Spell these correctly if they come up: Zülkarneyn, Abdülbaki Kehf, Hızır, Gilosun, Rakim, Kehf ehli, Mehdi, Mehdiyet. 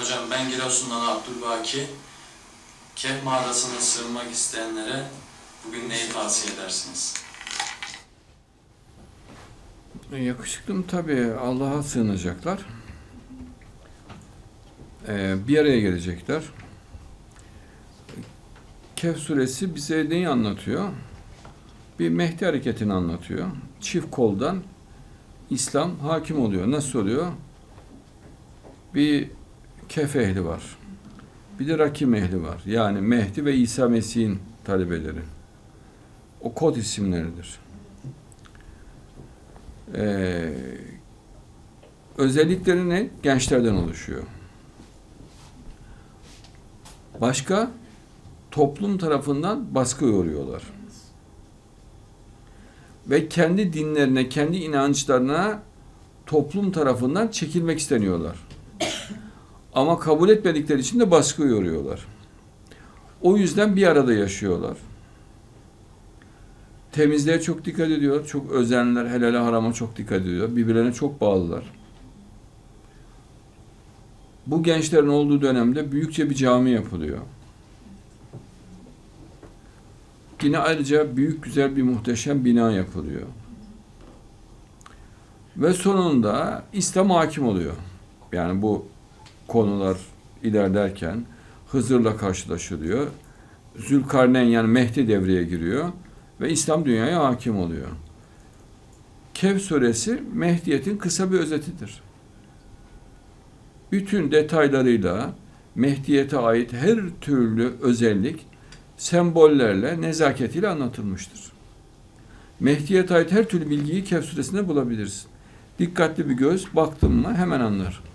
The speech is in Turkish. Hocam ben Gilosun'dan Abdülbaki. Kehf mağarasına sığınmak isteyenlere bugün neyi tavsiye edersiniz? Yakışıklım tabii Allah'a sığınacaklar. Bir araya gelecekler. Kehf suresi bize neyi anlatıyor? Bir Mehdi hareketini anlatıyor. Çift koldan İslam hakim oluyor. Nasıl oluyor? Bir Kehf ehli var. Bir de Rakim ehli var. Yani Mehdi ve İsa Mesih'in talebeleri. O kod isimleridir. Özellikleri ne? Gençlerden oluşuyor. Başka? Toplum tarafından baskı yoruyorlar. Ve kendi dinlerine, kendi inançlarına toplum tarafından çekilmek isteniyorlar. Ama kabul etmedikleri için de baskı yoruyorlar. O yüzden bir arada yaşıyorlar. Temizliğe çok dikkat ediyorlar. Çok özenler, helale harama çok dikkat ediyor. Birbirlerine çok bağlılar. Bu gençlerin olduğu dönemde büyükçe bir cami yapılıyor. Yine ayrıca büyük, güzel bir muhteşem bina yapılıyor. Ve sonunda İslam hakim oluyor. Yani bu konular ilerlerken Hızır'la karşılaşılıyor. Zülkarneyn yani Mehdi devreye giriyor ve İslam dünyaya hakim oluyor. Kehf suresi Mehdiyet'in kısa bir özetidir. Bütün detaylarıyla Mehdiyet'e ait her türlü özellik sembollerle, nezaketiyle anlatılmıştır. Mehdiyet'e ait her türlü bilgiyi Kehf suresinde bulabilirsin. Dikkatli bir göz baktın mı hemen anlar.